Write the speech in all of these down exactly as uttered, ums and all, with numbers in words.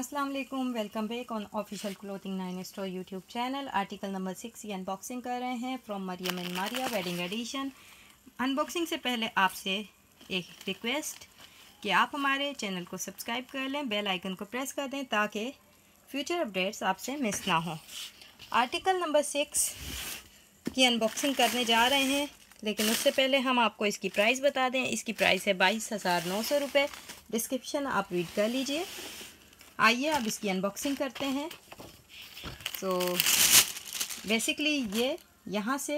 अस्सलाम वालेकुम, welcome back on official clothing nine store YouTube channel. Article number six ये unboxing कर रहे हैं from Maryam and Maria wedding edition. Unboxing से पहले आपसे एक रिक्वेस्ट कि आप हमारे चैनल को सब्सक्राइब कर लें, बेल आइकन को प्रेस कर दें ताकि फ्यूचर अपडेट्स आपसे मिस ना हों। आर्टिकल नंबर सिक्स की अनबॉक्सिंग करने जा रहे हैं, लेकिन उससे पहले हम आपको इसकी प्राइस बता दें। इसकी प्राइस है बाईस हज़ार नौ सौ रुपये। डिस्क्रिप्शन आप रीड कर लीजिए। आइए अब इसकी अनबॉक्सिंग करते हैं। तो बेसिकली ये यहाँ से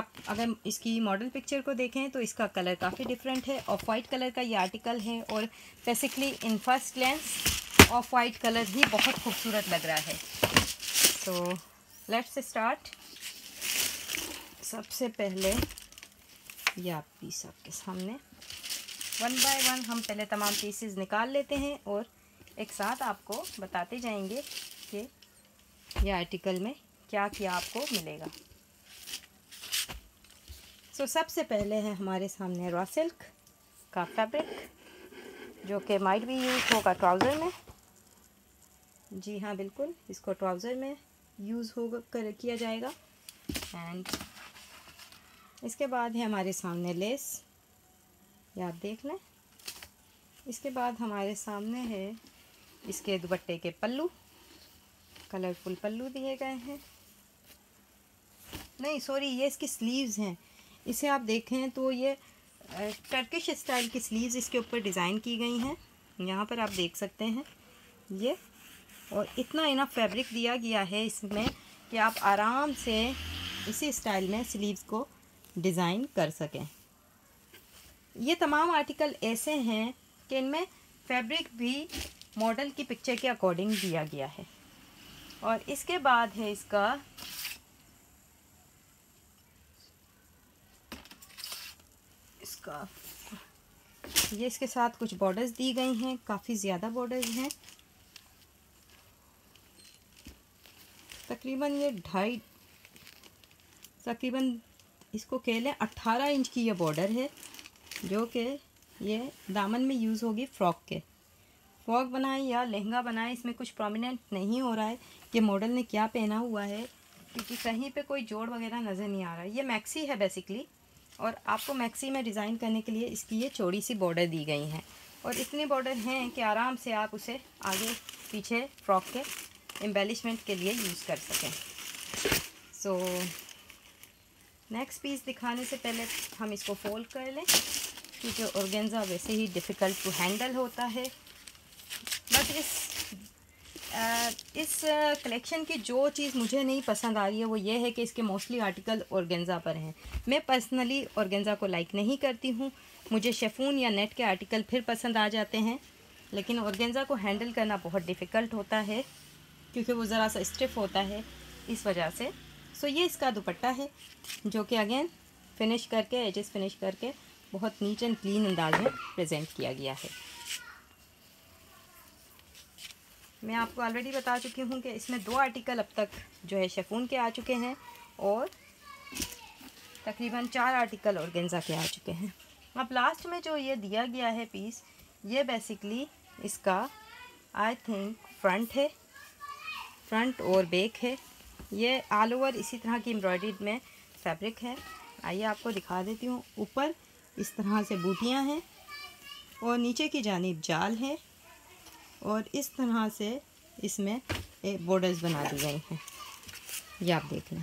आप अगर इसकी मॉडल पिक्चर को देखें तो इसका कलर काफ़ी डिफरेंट है। ऑफ वाइट कलर का ये आर्टिकल है और basically in first glance of white colour ही बहुत खूबसूरत लग रहा है। तो लेट्स स्टार्ट। सबसे पहले ये आप पीस आपके सामने वन बाय वन हम पहले तमाम पीसेस निकाल लेते हैं और एक साथ आपको बताते जाएंगे कि यह आर्टिकल में क्या क्या आपको मिलेगा। सो so, सबसे पहले है हमारे सामने रॉ सिल्क का फैब्रिक जो कि माइट भी यूज़ होगा ट्राउज़र में। जी हाँ, बिल्कुल इसको ट्राउज़र में यूज़ होगा कर किया जाएगा। एंड इसके बाद है हमारे सामने लेस, ये आप देख लें। इसके बाद हमारे सामने है इसके दुपट्टे के पल्लू, कलरफुल पल्लू दिए गए हैं। नहीं सॉरी, ये इसकी स्लीव्स हैं। इसे आप देखें तो ये टर्किश स्टाइल की स्लीव्स इसके ऊपर डिज़ाइन की गई हैं। यहाँ पर आप देख सकते हैं ये, और इतना इनफ फैब्रिक दिया गया है इसमें कि आप आराम से इसी स्टाइल में स्लीव्स को डिज़ाइन कर सकें। ये तमाम आर्टिकल ऐसे हैं कि इनमें फैब्रिक भी मॉडल की पिक्चर के अकॉर्डिंग दिया गया है। और इसके बाद है इसका इसका ये इसके साथ कुछ बॉर्डर्स दी गई हैं, काफ़ी ज़्यादा बॉर्डर्स हैं। तकरीबन ये ढाई तकरीबन इसको कह लें अट्ठारह इंच की ये बॉर्डर है जो कि ये दामन में यूज़ होगी फ्रॉक के। फ्रॉक बनाए या लहंगा बनाए इसमें कुछ प्रोमिनेंट नहीं हो रहा है कि मॉडल ने क्या पहना हुआ है, क्योंकि कहीं पे कोई जोड़ वगैरह नज़र नहीं आ रहा है। ये मैक्सी है बेसिकली, और आपको मैक्सी में डिज़ाइन करने के लिए इसकी ये चौड़ी सी बॉर्डर दी गई हैं और इतनी बॉर्डर हैं कि आराम से आप उसे आगे पीछे फ्रॉक के एम्बेलिशमेंट के लिए यूज़ कर सकें। सो नेक्स्ट पीस दिखाने से पहले हम इसको फोल्ड कर लें क्योंकि ऑर्गेन्जा वैसे ही डिफ़िकल्ट टू हैंडल होता है। बट इस आ, इस कलेक्शन की जो चीज़ मुझे नहीं पसंद आ रही है वो ये है कि इसके मोस्टली आर्टिकल ऑर्गेन्जा पर हैं। मैं पर्सनली ऑर्गेन्जा को लाइक नहीं करती हूँ। मुझे शेफून या नेट के आर्टिकल फिर पसंद आ जाते हैं, लेकिन ऑर्गेन्जा को हैंडल करना बहुत डिफ़िकल्ट होता है क्योंकि वो ज़रा सा स्टिफ होता है इस वजह से। सो ये इसका दुपट्टा है जो कि अगेन फिनिश करके एजेस फिनिश करके बहुत नीट एंड क्लीन अंदाज में प्रेजेंट किया गया है। मैं आपको ऑलरेडी बता चुकी हूँ कि इसमें दो आर्टिकल अब तक जो है शेफून के आ चुके हैं और तकरीबन चार आर्टिकल ऑर्गेन्जा के आ चुके हैं। अब लास्ट में जो ये दिया गया है पीस, ये बेसिकली इसका आई थिंक फ्रंट है, फ्रंट और बैक है। ये ऑल ओवर इसी तरह की एम्ब्रॉयडर्ड में फैब्रिक है। आइए आपको दिखा देती हूँ। ऊपर इस तरह से बूटियाँ हैं और नीचे की जानिब जाल है और इस तरह से इसमें बॉर्डर्स बना दी गई हैं। ये आप देख लें,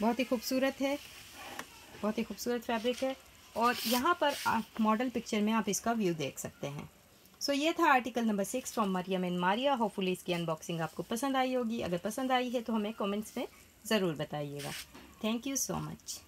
बहुत ही खूबसूरत है, बहुत ही खूबसूरत फैब्रिक है। और यहाँ पर आप मॉडल पिक्चर में आप इसका व्यू देख सकते हैं। सो so, ये था article number six from Maryam and Maria. Hopefully इसकी अनबॉक्सिंग आपको पसंद आई होगी। अगर पसंद आई है तो हमें कमेंट्स में ज़रूर बताइएगा। Thank you so much.